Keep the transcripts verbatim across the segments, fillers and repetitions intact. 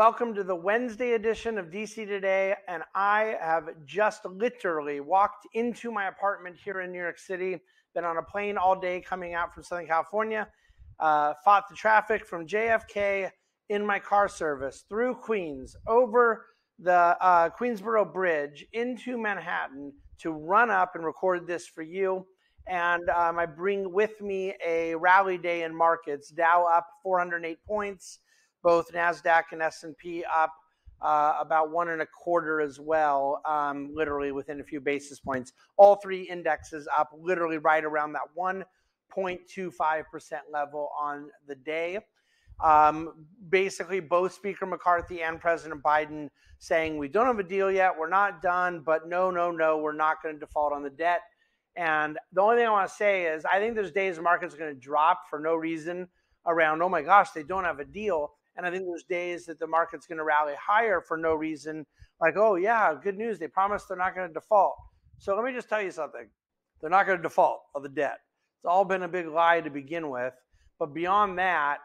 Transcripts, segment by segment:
welcome to the Wednesday edition of D C Today, and I have just literally walked into my apartment here in New York City, been on a plane all day coming out from Southern California, uh, fought the traffic from J F K in my car service, through Queens, over the uh, Queensboro Bridge, into Manhattan to run up and record this for you. And um, I bring with me a rally day in markets. Dow up four hundred eight points, both NASDAQ and S and P up uh, about one and a quarter as well, um, literally within a few basis points. All three indexes up literally right around that one point two five percent level on the day. Um, basically, both Speaker McCarthy and President Biden saying, we don't have a deal yet, we're not done, but no, no, no, we're not going to default on the debt. And the only thing I want to say is I think there's days the market's going to drop for no reason around, oh my gosh, they don't have a deal. And I think there's days that the market's going to rally higher for no reason, like, oh yeah, good news, they promised they're not going to default. So let me just tell you something. They're not going to default on the debt. It's all been a big lie to begin with. But beyond that,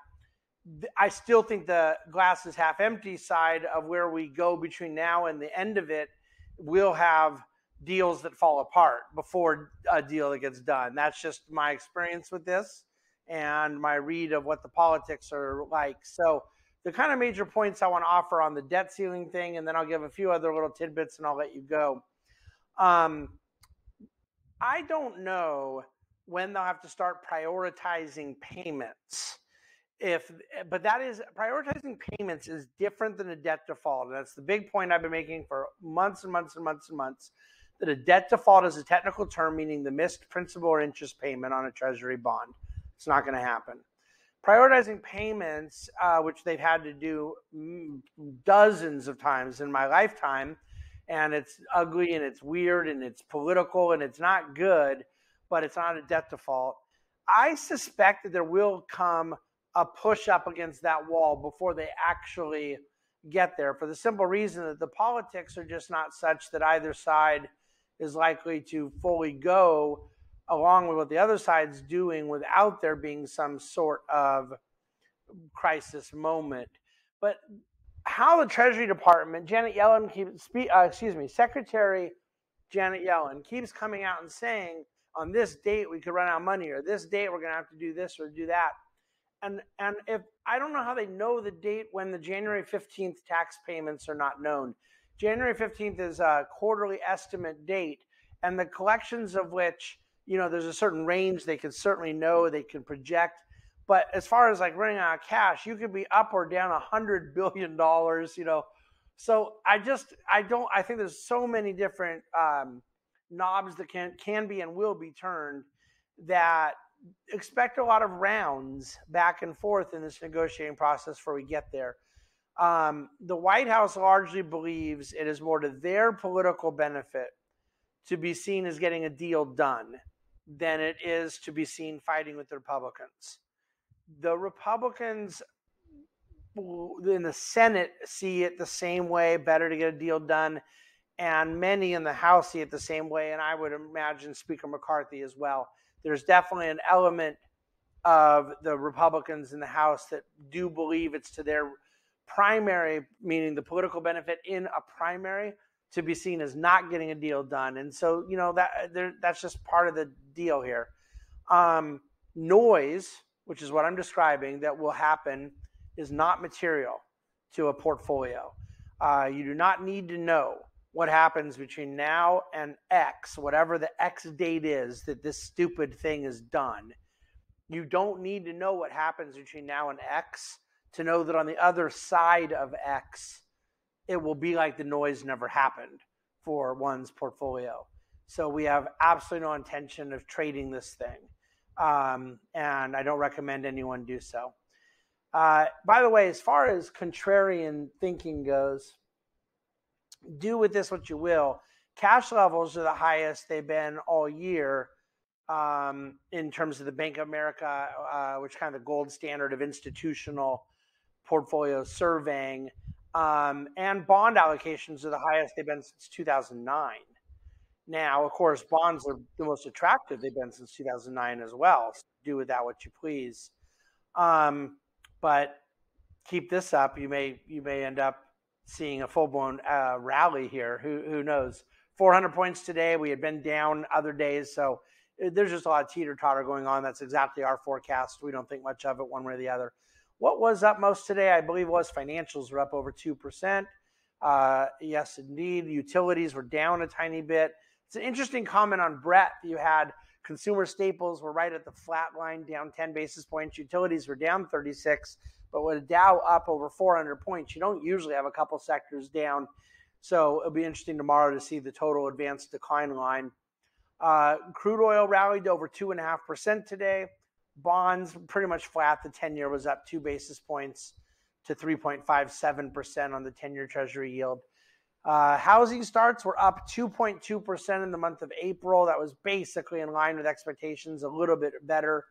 I still think the glass is half empty side of where we go between now and the end of it will have deals that fall apart before a deal that gets done. That's just my experience with this and my read of what the politics are like. So the kind of major points I want to offer on the debt ceiling thing, and then I'll give a few other little tidbits and I'll let you go. Um, I don't know when they'll have to start prioritizing payments. If, but that is, prioritizing payments is different than a debt default. And that's the big point I've been making for months and months and months and months, that a debt default is a technical term meaning the missed principal or interest payment on a Treasury bond. It's not going to happen. Prioritizing payments, uh, which they've had to do dozens of times in my lifetime, and it's ugly and it's weird and it's political and it's not good, but it's not a debt default. I suspect that there will come a push up against that wall before they actually get there, for the simple reason that the politics are just not such that either side is likely to fully go along with what the other side's doing without there being some sort of crisis moment. But how the Treasury Department, Janet Yellen, keeps, uh, excuse me, Secretary Janet Yellen keeps coming out and saying, on this date we could run out of money, or this date we're going to have to do this or do that. And and if I don't know how they know the date when the January fifteenth tax payments are not known. January fifteenth is a quarterly estimate date, and the collections of which, you know, there's a certain range they can certainly know, they can project. But as far as like running out of cash, you could be up or down one hundred billion dollars, you know. So I just, I don't, I think there's so many different um, knobs that can, can be and will be turned that expect a lot of rounds back and forth in this negotiating process before we get there. Um, the White House largely believes it is more to their political benefit to be seen as getting a deal done than it is to be seen fighting with the Republicans. The Republicans in the Senate see it the same way, better to get a deal done, and many in the House see it the same way, and I would imagine Speaker McCarthy as well. There's definitely an element of the Republicans in the House that do believe it's to their primary, meaning the political benefit in a primary, to be seen as not getting a deal done. And so, you know, that that's just part of the deal here. Um, noise, which is what I'm describing, that will happen is not material to a portfolio. Uh, you do not need to know what happens between now and X, whatever the X date is that this stupid thing is done. You don't need to know what happens between now and X to know that on the other side of X, it will be like the noise never happened for one's portfolio. So we have absolutely no intention of trading this thing. Um, and I don't recommend anyone do so. Uh, by the way, as far as contrarian thinking goes, do with this what you will. Cash levels are the highest they've been all year um, in terms of the Bank of America, uh, which is kind of the gold standard of institutional portfolio surveying. Um, and bond allocations are the highest they've been since two thousand nine. Now, of course, bonds are the most attractive they've been since two thousand nine as well. So do with that what you please. Um, but keep this up, you may you may end up seeing a full-blown uh, rally here. Who who knows? four hundred points today. We had been down other days, so there's just a lot of teeter-totter going on. That's exactly our forecast. We don't think much of it one way or the other. What was up most today? I believe was financials were up over two percent. Uh, yes, indeed. Utilities were down a tiny bit. It's an interesting comment on Brett that you had. Consumer staples were right at the flat line, down ten basis points. Utilities were down thirty-six, but with a Dow up over four hundred points, you don't usually have a couple sectors down. So it'll be interesting tomorrow to see the total advanced decline line. Uh, crude oil rallied over two point five percent today. Bonds pretty much flat. The ten-year was up two basis points to three point five seven percent on the ten-year Treasury yield. Uh, housing starts were up two point two percent in the month of April. That was basically in line with expectations, a little bit better.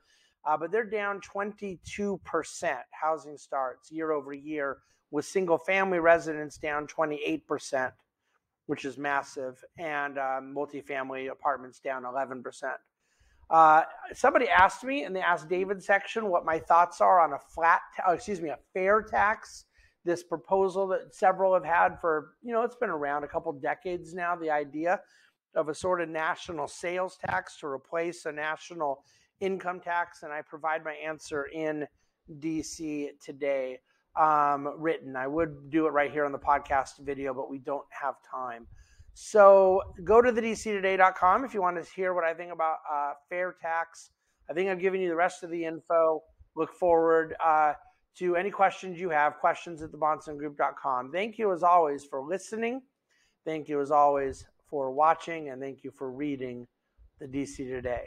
Uh, but they're down twenty-two percent, housing starts, year over year, with single-family residents down twenty-eight percent, which is massive, and uh, multifamily apartments down eleven percent. Uh, somebody asked me in the Ask David section what my thoughts are on a flat, ta- excuse me, a fair tax. This proposal that several have had for, you know, it's been around a couple decades now, the idea of a sort of national sales tax to replace a national income tax. And I provide my answer in D C Today, um, written. I would do it right here on the podcast video, but we don't have time. So go to the d c today dot com if you want to hear what I think about uh, fair tax. I think I've given you the rest of the info. Look forward Uh, to any questions you have, questions at the bahns and group dot com. Thank you, as always, for listening. Thank you, as always, for watching. And thank you for reading the D C Today.